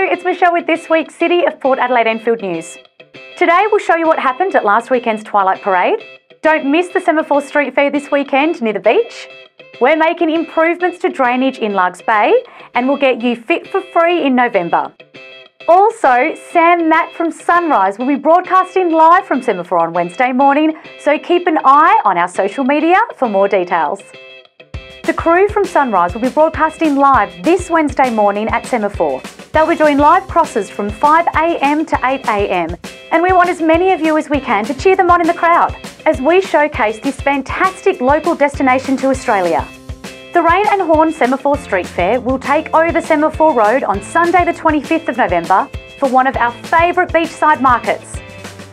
Hello, it's Michelle with this week's City of Port Adelaide Enfield news. Today we'll show you what happened at last weekend's Twilight Parade. Don't miss the Semaphore Street Fair this weekend near the beach. We're making improvements to drainage in Largs Bay and we'll get you fit for free in November. Also, Sam Matt from Sunrise will be broadcasting live from Semaphore on Wednesday morning, so keep an eye on our social media for more details. The crew from Sunrise will be broadcasting live this Wednesday morning at Semaphore. They'll be doing live crosses from 5 a.m. to 8 a.m. and we want as many of you as we can to cheer them on in the crowd as we showcase this fantastic local destination to Australia. The Rain and Horn Semaphore Street Fair will take over Semaphore Road on Sunday the 25th of November for one of our favourite beachside markets.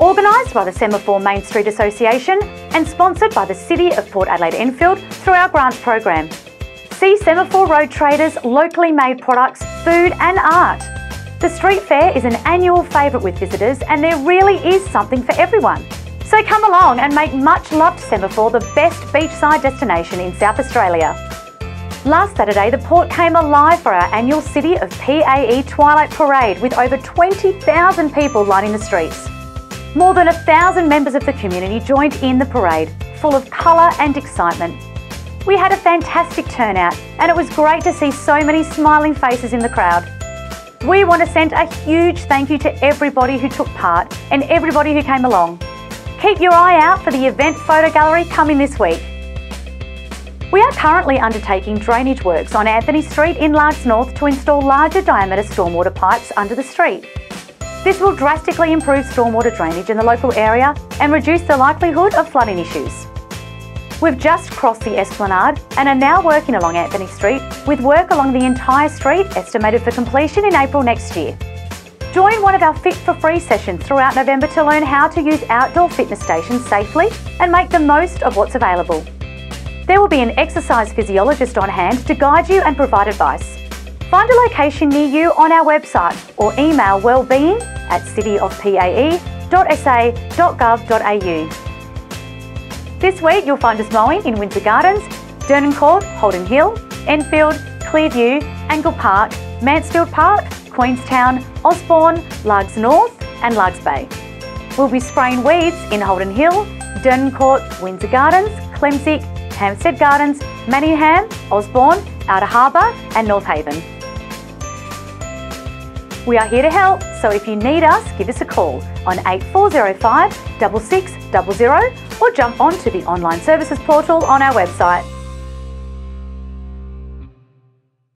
Organised by the Semaphore Main Street Association and sponsored by the City of Port Adelaide Enfield through our grants program. See Semaphore Road traders, locally made products, food and art. The street fair is an annual favourite with visitors and there really is something for everyone. So come along and make much-loved Semaphore the best beachside destination in South Australia. Last Saturday, the Port came alive for our annual City of PAE Twilight Parade with over 20,000 people lining the streets. More than 1,000 members of the community joined in the parade, full of colour and excitement. We had a fantastic turnout and it was great to see so many smiling faces in the crowd. We want to send a huge thank you to everybody who took part and everybody who came along. Keep your eye out for the event photo gallery coming this week. We are currently undertaking drainage works on Anthony Street in Largs North to install larger diameter stormwater pipes under the street. This will drastically improve stormwater drainage in the local area and reduce the likelihood of flooding issues. We've just crossed the Esplanade and are now working along Anthony Street with work along the entire street estimated for completion in April next year. Join one of our Fit for Free sessions throughout November to learn how to use outdoor fitness stations safely and make the most of what's available. There will be an exercise physiologist on hand to guide you and provide advice. Find a location near you on our website or email wellbeing@cityofpae.sa.gov.au. This week you'll find us mowing in Windsor Gardens, Dernancourt, Holden Hill, Enfield, Clearview, Angle Park, Mansfield Park, Queenstown, Osborne, Largs North and Largs Bay. We'll be spraying weeds in Holden Hill, Dernancourt, Windsor Gardens, Clemsic, Hampstead Gardens, Manningham, Osborne, Outer Harbour and North Haven. We are here to help, so if you need us, give us a call on 8405 6600 or jump onto the online services portal on our website.